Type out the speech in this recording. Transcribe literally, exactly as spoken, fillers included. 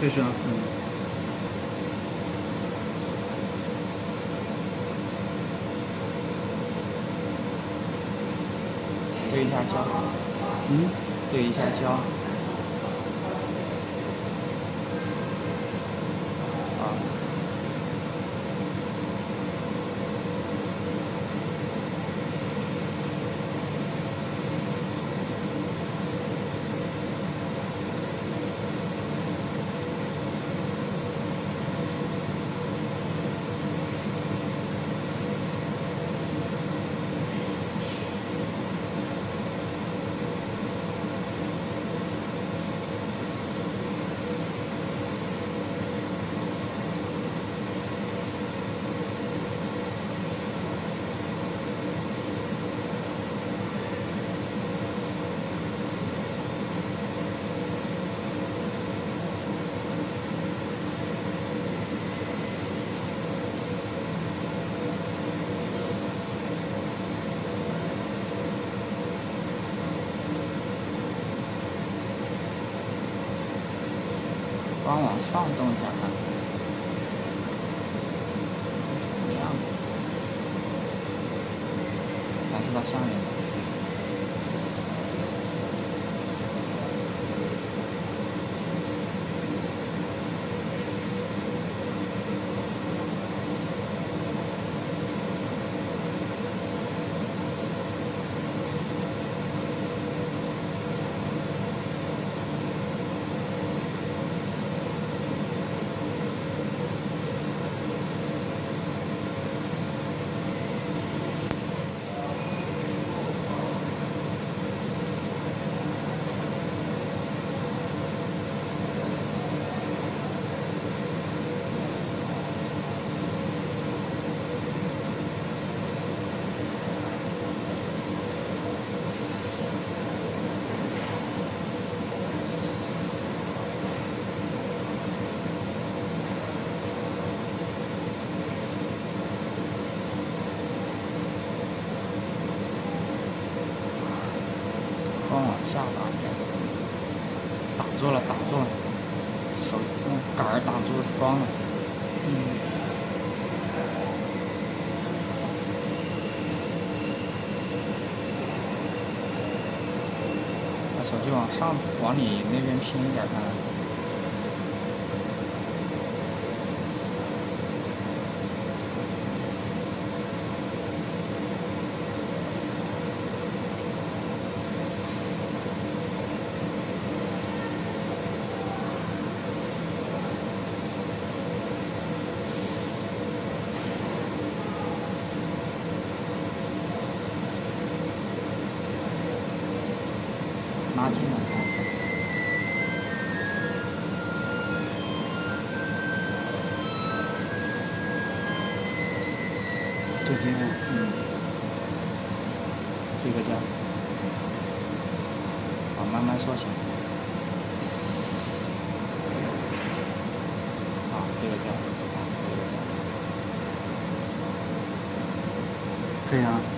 确实啊，嗯。对一下焦。嗯。对一下焦。啊。光往上动一下看，怎么样？还是到下面吧。往下打一下，打住了，打住了，手用杆儿打住光了，嗯。把手机往上，往你那边偏一点看看。拉近了看一下，这边，嗯，这个角，好，慢慢缩小，好，这个角，好，这个角，可以啊。